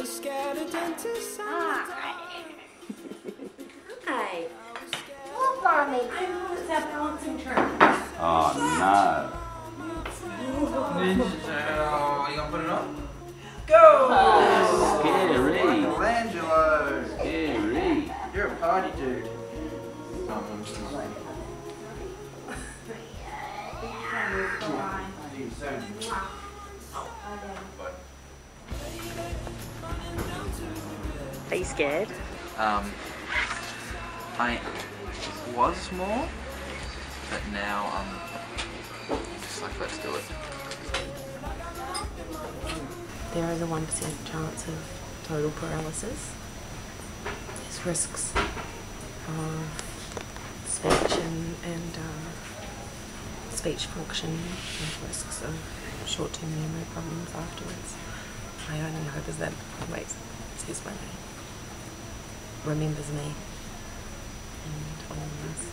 was scared of dentists. Hi. Hi. Oh, Mommy. I lost that balancing turn. Oh, no. Oh, you gonna put it on? Go! Scary. Michelangelo. Scary. You're a party dude. Are you scared? I was more, but now I'm just like, let's do it. There is a 1% chance of total paralysis. There's risks of speech and speech function, and risks of short-term memory problems afterwards. My only hope is that Wait says my name, remembers me, and all this.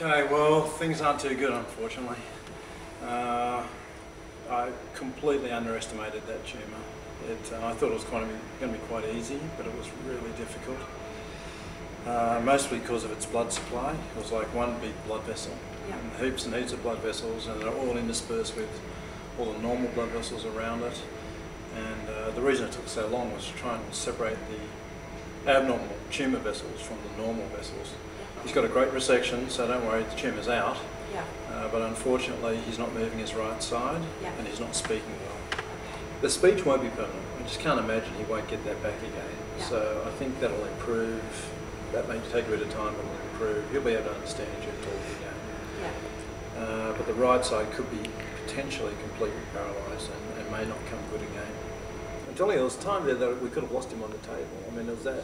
Okay, well, things aren't too good, unfortunately. I completely underestimated that tumour. I thought it was going to be quite easy, but it was really difficult. Mostly because of its blood supply. It was like one big blood vessel. Yep. And heaps of blood vessels, and they're all interspersed with all the normal blood vessels around it. And the reason it took so long was to try and separate the abnormal tumour vessels from the normal vessels. He's got a great resection, so don't worry, the tumour's out. Yeah. But unfortunately, he's not moving his right side, yeah, and he's not speaking well. Okay. The speech won't be permanent. I just can't imagine he won't get that back again. Yeah. So I think that'll improve. That may take a bit of time, but it'll improve. He'll be able to understand you talking again. Yeah. But the right side could be potentially completely paralysed and may not come good again. I'm telling you, there was time there that we could have lost him on the table. I mean, it was that.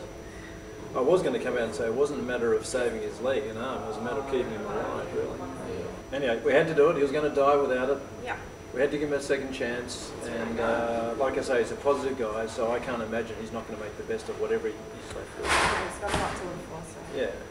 I was going to come out and say it wasn't a matter of saving his leg and arm, it was a matter of keeping him alive, really. Yeah. Anyway, we had to do it. He was going to die without it. Yeah. We had to give him a second chance, and like I say, he's a positive guy, so I can't imagine he's not going to make the best of whatever he's left with. He's got a lot to live for, so. Yeah,